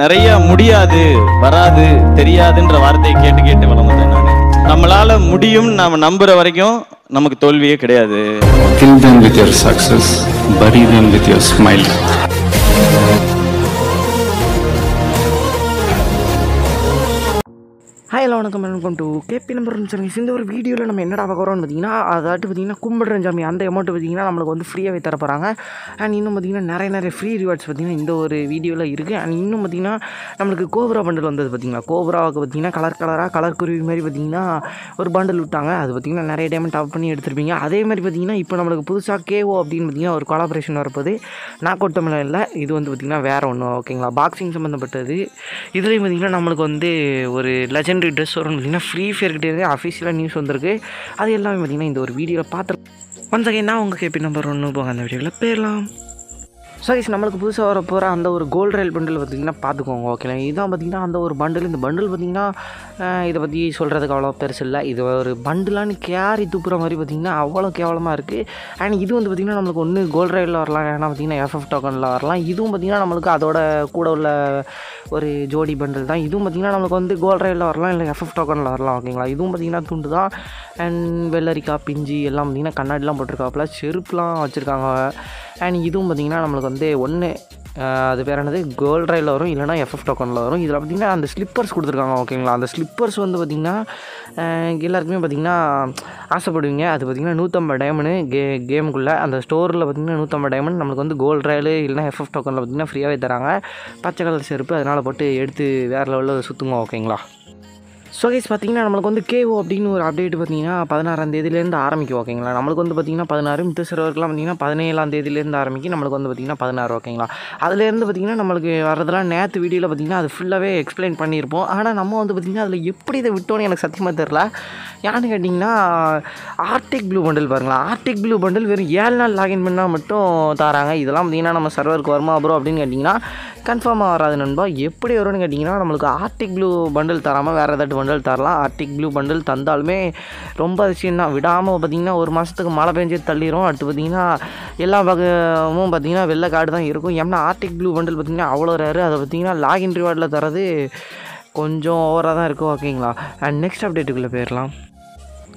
நிறைய முடியாது, வராது, தெரியாதுன்ற வார்த்தையை கேட்டு கேட்டு வளர்ந்தேன் நான். நம்மளால முடியும் நாம நம்புற வரைக்கும் நமக்கு தோல்வியே கிடையாது. Kill them with your success, bury them with your smile. Hi hello வணக்கம், welcome to KP number insurance. இந்த ஒரு வீடியோவில் நம்ம என்னடா பார்க்குறோம்னு பார்த்தீங்கன்னா, அதாட்டு பார்த்தீங்கன்னா கும்பிடுற சாமி அந்த அமௌண்ட் பார்த்தீங்கன்னா நம்மளுக்கு வந்து ஃப்ரீயாகவே தர போகிறாங்க. அண்ட் இன்னும் பார்த்தீங்கன்னா நிறைய ஃப்ரீ ரிவார்ட்ஸ் பார்த்தீங்கன்னா இந்த ஒரு வீடியோவில் இருக்குது. அண்ட் இன்னும் பார்த்தீங்கன்னா நம்மளுக்கு கோப்ரா பண்டில் வந்தது பார்த்தீங்கன்னா, கோப்ராவுக்கு பார்த்தீங்கன்னா கலர் குருவி மாதிரி பார்த்தீங்கன்னா ஒரு பண்டில் விட்டாங்க. அது பார்த்தீங்கன்னா நிறைய டைம் டாப் பண்ணி எடுத்துருப்பீங்க. அதே மாதிரி பார்த்தீங்கன்னா இப்போ நம்மளுக்கு புதுசாக கேஓ அப்படின்னு பார்த்தீங்கன்னா ஒரு கொலாபரேஷன் வரப்போது. நாக் அவுட் தமிழ் இல்லை, இது வந்து பார்த்தீங்கன்னா வேறு ஒன்றும் ஓகேங்களா, பாக்ஸிங் சம்மந்தப்பட்டது. இதுலேயும் பார்த்தீங்கன்னா நம்மளுக்கு வந்து ஒரு லெஜண்ட் ட்ரெஸ் வரும் பார்த்தீங்கன்னா, ஃப்ரீ ஃபயர் கிட்டே அஃபிஷியலாக நியூஸ் வந்திருக்கு. அது எல்லாமே பார்த்தீங்கன்னா இந்த ஒரு வீடியோவில் பார்த்துருக்கேன். ஒன்ஸ் அகைன் நான் உங்கள் கேபி நம்பர் 1 போங்க, அந்த வீடியோவில் போயிடலாம். ஸோ கைஸ், நம்மளுக்கு புதுசாக வர போகிற அந்த ஒரு கோல்டு ரயில் பண்டில் பார்த்திங்கன்னா பார்த்துக்கோங்க ஓகேங்களா. இதுதான் பார்த்திங்கன்னா அந்த ஒரு பண்டில். இந்த பண்டில் பார்த்திங்கன்னா இதை பற்றி சொல்கிறதுக்கு அவ்வளோ பெருசு இல்லை. இது ஒரு பண்டிலான்னு கேரி தூப்புற மாதிரி பார்த்திங்கன்னா அவ்வளோ கேவலமாக இருக்குது. அண்ட் இது வந்து பார்த்திங்கன்னா நம்மளுக்கு ஒன்று கோல்டு ரயிலில் வரலாம், ஏன்னா பார்த்திங்கன்னா எஃப்எஃப் டோக்கனில் வரலாம். இதுவும் பார்த்திங்கன்னா நம்மளுக்கு அதோட கூட உள்ள ஒரு ஜோடி பண்டில் தான். இதுவும் பார்த்திங்கன்னா நம்மளுக்கு வந்து கோல்டு ரயிலில் வரலாம், இல்லை எஃப்எஃப் டோக்கனில் வரலாம் ஓகேங்களா. இதுவும் பார்த்திங்கன்னா துண்டு தான். அண்ட் வெள்ளரிக்காய் பிஞ்சு எல்லாம் பார்த்திங்கன்னா கண்ணாடிலாம் போட்டிருக்காப்புல, செருப்புலாம் வச்சுருக்காங்க. அண்ட் இதுவும் பார்த்திங்கன்னா நம்மளுக்கு வந்து ஒன்று அது பேர் என்னது, கோல்ட் ரயில் வரும், இல்லைனா எஃப்எஃப் டோக்கனில் வரும். இதில் பார்த்திங்கன்னா அந்த ஸ்லிப்பர்ஸ் கொடுத்துருக்காங்க ஓகேங்களா. அந்த ஸ்லிப்பர்ஸ் வந்து பார்த்திங்கன்னா எல்லாருக்குமே பார்த்திங்கன்னா ஆசைப்படுவீங்க. அது பார்த்திங்கன்னா 150 டைமண்டு கேமுக்குள்ளே அந்த ஸ்டோரில் பார்த்திங்கன்னா 150 டைமண்ட் நம்மளுக்கு வந்து கோல்ட் ரயில் இல்லைனா எஃப்எஃப் டோக்கனில் பார்த்திங்கன்னா ஃப்ரீயாகவே தராங்க. பச்சை கலர் செருப்பு, அதனால் போட்டு எடுத்து வேறு லெவலில் சுற்றுங்க ஓகேங்களா. ஸோ கைஸ், பார்த்திங்கன்னா நம்மளுக்கு வந்து கேஓ அப்படின்னு ஒரு அப்டேட் பார்த்திங்கன்னா 16ஆம் தேதியிலேருந்து ஆரம்பிக்கும் ஓகேங்களா. நம்மளுக்கு வந்து பார்த்திங்கன்னா 16, மித்த சிறுவருக்குலாம் பார்த்திங்கன்னா 17ஆம் தேதியிலேருந்து ஆரம்பிக்கும். நம்மளுக்கு வந்து பார்த்திங்கன்னா 16 ஓகேங்களா. அதுலேருந்து பார்த்திங்கன்னா நம்மளுக்கு வரதெல்லாம் நேற்று வீடியோவில் பார்த்திங்கன்னா அது ஃபுல்லாகவே எக்ஸ்பிளைன் பண்ணியிருப்போம். ஆனால் நம்ம வந்து பார்த்திங்கன்னா அதில் எப்படி இதை விட்டோன்னு எனக்கு சத்தியமாக தெரில. ஏன்னு கேட்டிங்கன்னா, ஆர்டிக் ப்ளூ பண்டில் பாருங்களா, ஆர்டிக் ப்ளூ பண்டில் வெறும் 7 நாள் லாகின் பண்ணால் மட்டும் தராங்க. இதெல்லாம் பார்த்திங்கன்னா நம்ம சர்வருக்கு வருமா ப்ரோ அப்படின்னு கேட்டிங்கன்னா கன்ஃபார்மாக வராது நண்பா. எப்படி வரும்னு கேட்டிங்கன்னா, நம்மளுக்கு ஆர்டிக் ப்ளூ பண்டில் தராமல் வேறு ஏதாட்டு பண்டில் தரலாம். ஆர்டிக் ப்ளூ பண்டில் தந்தாலுமே ரொம்ப அதிசயம் தான். விடாமல் பார்த்திங்கன்னா ஒரு மாதத்துக்கு மழை பெஞ்சு தள்ளிடும். அடுத்து பார்த்திங்கன்னா எல்லா பக்கமும் பார்த்திங்கன்னா வெள்ளை காடு தான் இருக்கும். ஏன்னா ஆர்டிக் ப்ளூ பண்டில் பார்த்திங்கன்னா அவ்வளோ ரேரு. அதை பார்த்திங்கன்னா லாகின் ரிவார்டில் தரது கொஞ்சம் ஓவராக தான் இருக்கும் ஓகேங்களா. அண்ட் நெக்ஸ்ட் அப்டேட்டுக்குள்ளே போயிடலாம்.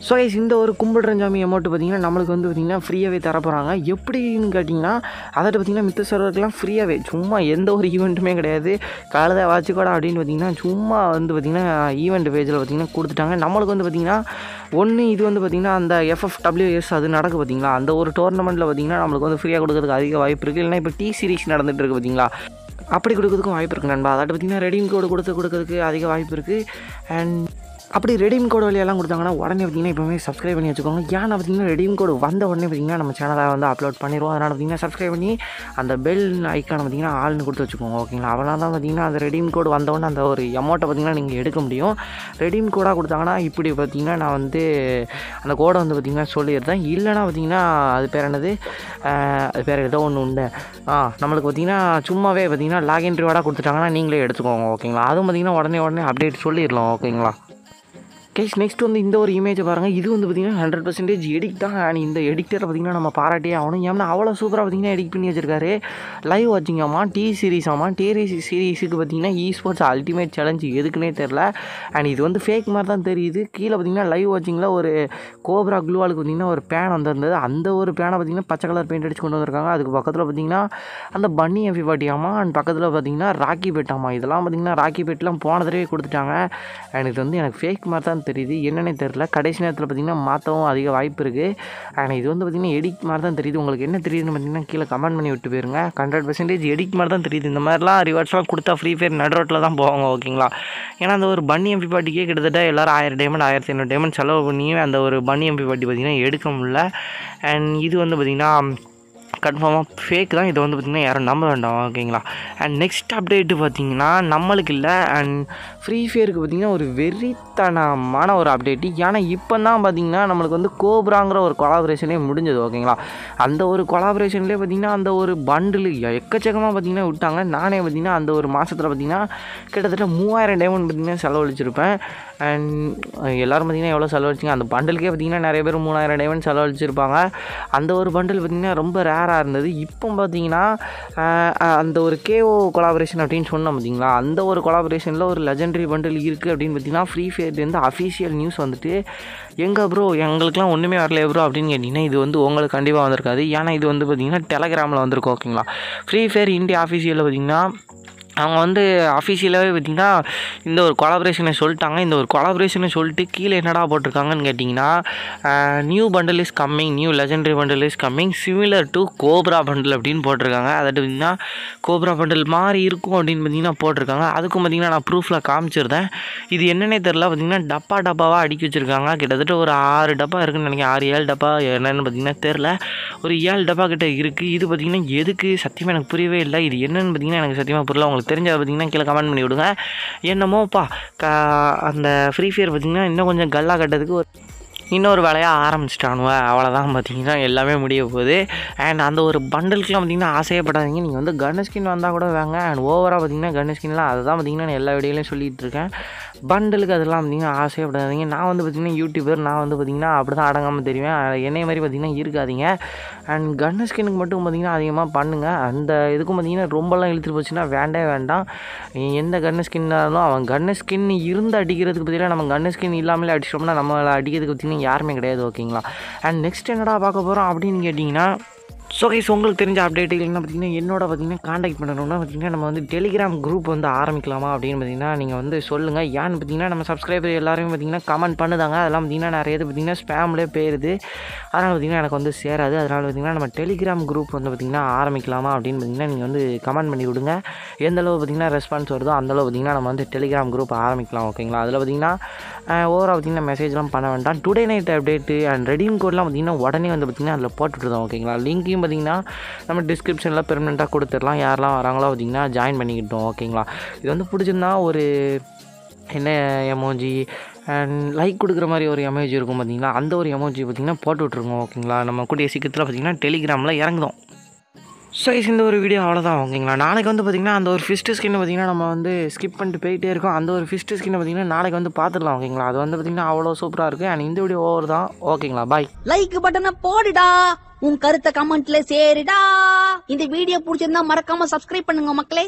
ஸோ கைஸ், இந்த ஒரு கும்பிடுற சாமி அமௌண்ட்டு பார்த்திங்கன்னா நம்மளுக்கு வந்து பார்த்திங்கன்னா ஃப்ரீயாகவே தர போகிறாங்க. எப்படின்னு கேட்டிங்கன்னா, அதாட்டு பார்த்திங்கன்னா மித்த சர்வருக்குலாம் ஃப்ரீயாகவே சும்மா எந்த ஒரு ஈவெண்ட்டுமே கிடையாது. காலத்தை வாட்சிக்கோடா அப்படின்னு பார்த்திங்கன்னா சும்மா வந்து பார்த்திங்கன்னா ஈவெண்ட் பேஜில் பார்த்திங்கன்னா கொடுத்துட்டாங்க. நம்மளுக்கு வந்து பார்த்திங்கன்னா ஒன்று இது வந்து பார்த்திங்கன்னா அந்த FFWS அது நடக்கு பார்த்திங்களா, அந்த ஒரு டோர்னமெண்ட்டில் பார்த்திங்கன்னா நம்மளுக்கு வந்து ஃப்ரீயாக கொடுக்குறதுக்கு அதிக வாய்ப்பு இருக்குது. இல்லைனா இப்போ T சீரிஸ் நடந்துகிட்டு இருக்குது பார்த்திங்களா, அப்படி கொடுக்குறதுக்கும் வாய்ப்பு இருக்குது நண்பா. அதாட்டு பார்த்திங்கன்னா ரெடீம் கோடு கொடுக்குறதுக்கு அதிக வாய்ப்பு இருக்குது. அண்ட் அப்படி ரெடீம் கோடு வழியெல்லாம் கொடுத்தாங்கன்னா உடனே பார்த்திங்கன்னா இப்போவே சப்ஸ்கிரைப் பண்ணி வச்சுக்கோங்க. ஏன்னா பார்த்திங்கன்னா ரெடீம் கோடு வந்த உடனே பார்த்திங்கன்னா நம்ம சேனலை வந்து அப்லோட் பண்ணிடுவோம். அதனால் பார்த்திங்கன்னா சப்ஸ்கிரைப் பண்ணி அந்த பெல் ஐக்கானை பார்த்திங்கன்னா ஆள்னு கொடுத்து வச்சுக்கோங்க ஓகேங்களா. அவனால் தான் பார்த்திங்கன்னா அந்த ரெடீம் கோடு வந்தவொடனே அந்த ஒரு அமௌண்ட்டை பார்த்திங்கன்னா நீங்கள் எடுக்க முடியும். ரெடீம் கோடாக கொடுத்தாங்கன்னா இப்படி பார்த்திங்கன்னா நான் வந்து அந்த கோடை வந்து பார்த்திங்கன்னா சொல்லிடுறேன். இல்லைனா பார்த்திங்கன்னா அது பேர் என்னது, அது பேர் ஏதோ ஒன்று உண்டு. நம்மளுக்கு பார்த்திங்கன்னா சும்மாவே பார்த்திங்கன்னா லாகின் ரிவார்டாக கொடுத்துட்டாங்கன்னா நீங்களே எடுத்துக்கோங்க ஓகேங்களா. அதுவும் பார்த்திங்கன்னா உடனே அப்டேட் சொல்லிடலாம் ஓகேங்களா. கைஸ், நெக்ஸ்ட் வந்து இந்த ஒரு இமேஜை பாருங்கள். இது வந்து பார்த்திங்கன்னா 100% எடிக்ட் தான். அண்ட் இந்த எடிக்டரை பார்த்திங்கன்னா நம்ம பாராட்டே ஆகணும். ஏன்னா அவ்வளோ சூப்பராக பார்த்திங்கன்னா எடிக்ட் பண்ணி வச்சிருக்காரு. லைவ் வாட்சிங் ஆமாம், T சீரிஸுக்கு பார்த்திங்கன்னா eSports அல்டிமேட் சேலஞ்ச் எதுக்குன்னே தெரில. அண்ட் இது வந்து ஃபேக் மாதிரி தான் தெரியுது. கீழே பார்த்திங்கன்னா லைவ் வாட்சிங்கில் ஒரு கோப்ரா க்ளூவாலுக்கு பார்த்திங்கன்னா ஒரு பேன் வந்திருந்தது. அந்த ஒரு பேனை பார்த்திங்கன்னா பச்சை கலர் பெயிண்ட் அடிச்சு கொண்டு வந்திருக்காங்க. அதுக்கு பக்கத்தில் பார்த்திங்கன்னா அந்த பன்னி எஃபி பாட்டியாமா. அண்ட் பக்கத்தில் பார்த்திங்கன்னா ராக்கி பெட்டாமா. இதெல்லாம் பார்த்திங்கன்னா ராக்கி பெட்லாம் போனதடவை கொடுத்துட்டாங்க. அண்ட் இது வந்து எனக்கு ஃபேக் மாதிரி தான் தெரியுது, என்னென்னே தெரில. கடைசி நேரத்தில் பார்த்திங்கன்னா மாற்றவும் அதிக வாய்ப்பு இருக்குது. ஆனால் இது வந்து பார்த்திங்கன்னா எடிக்ட் மாதிரி தான் தெரியுது. உங்களுக்கு என்ன தெரியுதுன்னு பார்த்திங்கன்னா கீழே கமெண்ட் பண்ணி விட்டு போயிருங்க. 100% எடிக்ட் மாதிரி தான் தெரியுது. இந்த மாதிரிலாம் ரிவார்ட்ஸ்லாம் கொடுத்தா ஃப்ரீ ஃபயர் நடுரோட்டில் தான் போவாங்க ஓகேங்களா. ஏன்னா அந்த ஒரு பன்னி எம்பி பாட்டிக்கே கிட்டத்தட்ட எல்லோரும் 1000 டைமண்ட் 1500 டைமண்ட் செலவு பண்ணியும் அந்த ஒரு பன்னி எம்பி பாட்டி பார்த்திங்கன்னா எடுக்க முடியல. அண்ட் இது வந்து பார்த்திங்கன்னா கன்ஃபார்மாக ஃபேக் தான். இதை வந்து பார்த்திங்கன்னா யாரும் நம்ப வேண்டாம் ஓகேங்களா. அண்ட் நெக்ஸ்ட் அப்டேட்டு பார்த்திங்கன்னா நம்மளுக்கு இல்லை, அண்ட் ஃப்ரீ ஃபயருக்கு பார்த்திங்கன்னா ஒரு வெறித்தனமான ஒரு அப்டேட்டு. ஏன்னா இப்போ தான் பார்த்திங்கன்னா நம்மளுக்கு வந்து கோப்ராங்கிற ஒரு கொலாபரேஷனே முடிஞ்சது ஓகேங்களா. அந்த ஒரு கொலாபரேஷன்லேயே பார்த்திங்கன்னா அந்த ஒரு பண்டில் எக்கச்சக்கமாக பார்த்திங்கன்னா விட்டாங்க. நானே பார்த்திங்கன்னா அந்த ஒரு மாதத்தில் பார்த்திங்கன்னா கிட்டத்தட்ட 3000 டைமண்ட் பார்த்திங்கன்னா செலவழிச்சிருப்பேன். அண்ட் எல்லோரும் பார்த்திங்கன்னா எவ்வளோ செலவழிச்சிங்க அந்த பண்டிலுக்கே பார்த்திங்கன்னா நிறைய பேர் 3000 டைமண்ட் செலவழிச்சிருப்பாங்க. அந்த ஒரு பண்டில் பார்த்திங்கன்னா ரொம்ப ரேர் ரேராக இருந்தது. இப்போ பார்த்தீங்கன்னா அந்த ஒரு கேஓ கொலாபரேஷன் அப்படின்னு சொன்னோம் பார்த்தீங்களா, அந்த ஒரு கொலாபரேஷனில் ஒரு லெஜெண்டரி பண்டில் இருக்குது அப்படின்னு பார்த்தீங்கன்னா ஃப்ரீ ஃபயர்லேருந்து அஃபிஷியல் நியூஸ் வந்துட்டு எங்கே ப்ரோ எங்களுக்குலாம் ஒன்றுமே வரலையே ப்ரோ அப்படின்னு கேட்டிங்கன்னா இது வந்து உங்களுக்கு கண்டிப்பாக வந்திருக்காது. ஏன்னா இது வந்து பார்த்திங்கன்னா டெலகிராமில் வந்திருக்கும் ஓகேங்களா. ஃப்ரீ ஃபயர் இந்தியா அஃபிஷியலில் பார்த்திங்கன்னா அவங்க வந்து அஃபிஷியலாகவே பார்த்திங்கன்னா இந்த ஒரு கொலாபரேஷனை சொல்லிட்டாங்க. இந்த ஒரு கொலாபரேஷனை சொல்லிட்டு கீழே என்னடா போட்டிருக்காங்கன்னு கேட்டிங்கன்னா new bundle is coming, new legendary bundle is coming similar to cobra bundle அப்படின்னு போட்டிருக்காங்க. அதாவது பார்த்திங்கன்னா கோப்ரா பண்டில் மாதிரி இருக்கும் அப்படின்னு பார்த்திங்கன்னா போட்டிருக்காங்க. அதுக்கும் பார்த்திங்கன்னா நான் ப்ரூஃபில் காமிச்சிருந்தேன். இது என்னென்னே தெரில பார்த்திங்கன்னா டப்பா டப்பாவாக அடுக்கி வச்சுருக்காங்க. கிட்டத்தட்ட ஒரு 6 டப்பா இருக்குதுன்னு நினைக்கிறேன், 6-7 டப்பா என்னென்னு பார்த்திங்கன்னா தெரில, ஒரு 7 டப்பா கிட்டே இருக்குது. இது பார்த்திங்கன்னா எதுக்கு சத்தியமாக எனக்கு புரியவே இல்லை. இது என்னென்னு பார்த்திங்கன்னா எனக்கு சத்தியமாக புரியல. உங்களுக்கு தெரிஞ்ச பார்த்தீங்கன்னா கீழே கமெண்ட் பண்ணி விடுங்க. என்னமோப்பா அந்த ஃப்ரீ ஃபயர் பார்த்தீங்கன்னா இன்னும் கொஞ்சம் கல்லா கட்டதுக்கு ஒரு இன்னொரு வேலையாக ஆரம்பிச்சிட்டானுவ, அவ்வளோதான். பார்த்திங்கன்னா எல்லாமே முடிய போகுது. அண்ட் அந்த ஒரு பண்டலுக்குலாம் பார்த்திங்கன்னா ஆசையப்படாதீங்க. நீங்கள் வந்து கன் ஸ்கின் வந்தால் கூட வாங்க. அண்ட் ஓவராக பார்த்திங்கன்னா கன் ஸ்கின்லாம் அதுதான் பார்த்திங்கன்னா நான் எல்லா வீடியோலையும் சொல்லிகிட்ருக்கேன். பண்டலுக்கு அதெல்லாம் பார்த்திங்கன்னா ஆசையப்படாதீங்க. நான் வந்து பார்த்திங்கன்னா யூடியூபர், நான் வந்து பார்த்திங்கன்னா அப்படி தான் அடங்காமல் தெரிவேன். என்னை மாதிரி பார்த்திங்கன்னா இருக்காதிங்க. அண்ட் கன் ஸ்கின்னுக்கு மட்டும் பார்த்திங்கன்னா அதிகமாக பண்ணுங்கள். அந்த இதுக்கும் பார்த்திங்கன்னா ரொம்பலாம் இழுத்துட்டு போச்சுன்னா வேண்டவே வேண்டாம். எந்த கன் ஸ்கின்னாக இருந்தாலும் அவன் கன் ஸ்கின் இருந்து அடிக்கிறதுக்கு பார்த்திங்கன்னா நம்ம கன் ஸ்கின் இல்லாமலே அடிச்சிட்டோம்னா நம்மளை அடிக்கிறதுக்கு பார்த்திங்கன்னா யாருமே கிடையாது ஓகேங்களா. அண்ட் நெக்ஸ்ட் என்னடா பார்க்க போகிறோம் அப்படின்னு கேட்டிங்கன்னா ஸோ கைஸ் உங்களுக்கு தெரிஞ்ச அப்டேட் இல்லைன்னா பார்த்திங்கன்னா என்னோட பார்த்திங்கன்னா காண்டாக்ட் பண்ணணும்னா பார்த்திங்கன்னா நம்ம வந்து டெலிகிராம் குரூப் வந்து ஆரம்பிக்கலாமா அப்படின்னு பார்த்திங்கன்னா நீங்கள் வந்து சொல்லுங்கள். ஏன்னு பார்த்திங்கன்னா நம்ம சப்ஸ்கிரைபர் எல்லாருமே பார்த்திங்கன்னா கமெண்ட் பண்ணுதாங்க. அதெல்லாம் பார்த்திங்கன்னா நிறைய இது பார்த்திங்கன்னா ஸ்பேம்லேயே போயிடுது. அதனால் பார்த்திங்கன்னா எனக்கு வந்து சேராது. அதனால் பார்த்திங்கன்னா நம்ம டெலிகிராம் குரூப் வந்து பார்த்திங்கன்னா ஆரம்பிக்கலாமா அப்படின்னு பார்த்திங்கன்னா நீங்கள் வந்து கமெண்ட் பண்ணி விடுங்க. எந்தளவு பார்த்திங்கன்னா ரெஸ்பான்ஸ் வருதோ அந்தளவு பார்த்திங்கன்னா நம்ம வந்து டெலிகிராம் குரூப் ஆரம்பிக்கலாம் ஓகேங்களா. அதில் பார்த்திங்கன்னா ஓவராக பார்த்திங்கன்னா மெசேஜ்லாம் பண்ண வேண்டாம். Today night update and redeem கோட்லாம் பார்த்திங்கன்னா உடனே வந்து பார்த்திங்கன்னா அதில் போட்டுவிட்டுதான் ஓகேங்களா. லிங்க்கையும் பார்த்திங்கன்னா நம்ம டிஸ்கிரிப்ஷனில் பெர்மனெண்ட்டாக கொடுத்துடலாம். யாரெல்லாம் வராங்களோ பார்த்திங்கன்னா ஜாயின் பண்ணிக்கிட்டோம் ஓகேங்களா. இது வந்து பிடிச்சிருந்தா ஒரு என்ன எமோஜி அண்ட் லைக் கொடுக்குற மாதிரி ஒரு எமோஜி இருக்கும் பார்த்திங்கன்னா, அந்த ஒரு எமோஜி பார்த்திங்கன்னா போட்டு விட்ருக்கோம் ஓகேங்களா. நம்ம கூடிய சீக்கிரத்தில் பார்த்திங்கன்னா டெலிகிராமில் இறங்குதோம். ஸோ இந்த ஒரு வீடியோ அவ்வளோதான் ஓகேங்களா. நாளைக்கு வந்து பார்த்திங்கன்னா அந்த ஒரு ஃபிஸ்ட் ஸ்கின்னு பார்த்திங்கன்னா நம்ம வந்து ஸ்கிப் பண்ணிட்டு போயிட்டே இருக்கோம். அந்த ஒரு ஃபிஸ்ட் ஸ்கின்னு பார்த்திங்கன்னா நாளைக்கு வந்து பார்த்துடலாம் ஓகேங்களா. அது வந்து பார்த்திங்கன்னா அவ்வளோ சூப்பராக இருக்குது. அண்ட் இந்த வீடியோ ஓவர் தான் ஓகேங்களா. பாய். லைக் பட்டனை போடுடா, உன் கருத்தை கமெண்ட்ல சேருடா. இந்த வீடியோ பிடிச்சிருந்தா மறக்காம சப்ஸ்கிரைப் பண்ணுங்க மக்களே.